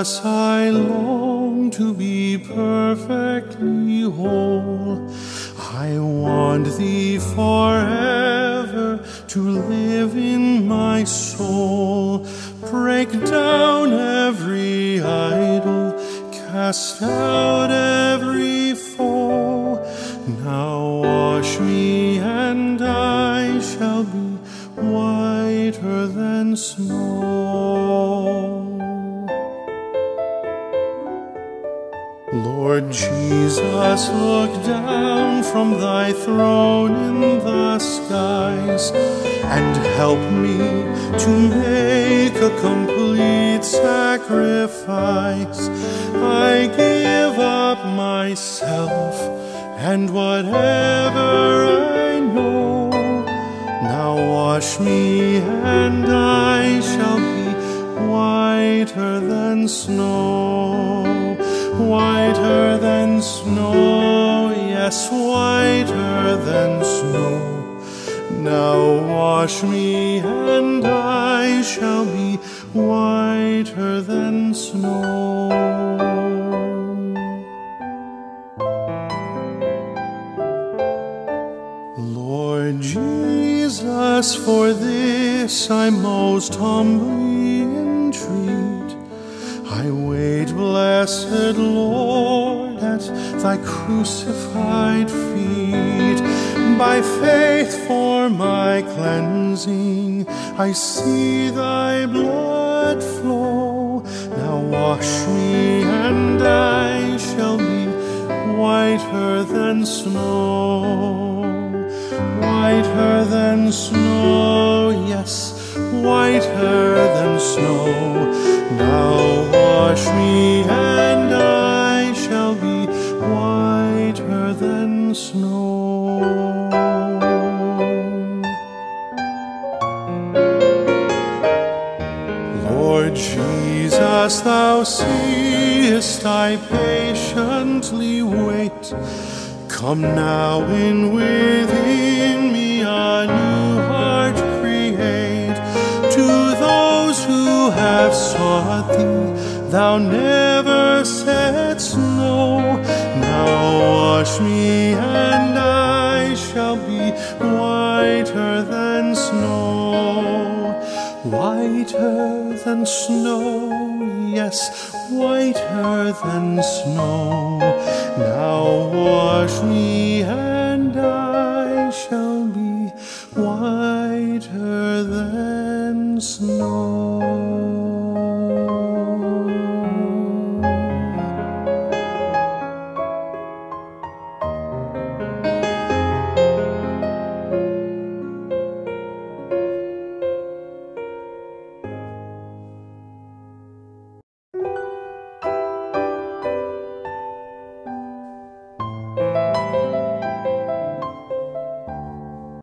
Thus I long to be perfectly whole. I want Thee forever to live in my soul. Break down every idol, cast out every foe. Now wash me and I shall be whiter than snow. Lord Jesus, look down from Thy throne in the skies, and help me to make a complete sacrifice. I give up myself and whatever I know. Now wash me and I shall be whiter than snow. Whiter than snow, yes, whiter than snow. Now wash me and I shall be whiter than snow. Lord Jesus, for this I most humbly entreat. I wait, blessed Lord, at Thy crucified feet. By faith for my cleansing, I see Thy blood flow. Now wash me and I shall be whiter than snow. Whiter than snow, yes, whiter than snow. Now wash me and I shall be whiter than snow. Lord Jesus, Thou seest I patiently wait. Come now in within me a new heart create. To those who have sought Thee, Thou never saidst no. Now wash me and I shall be whiter than snow. Whiter than snow, yes, whiter than snow. Now wash me and I shall be whiter than snow.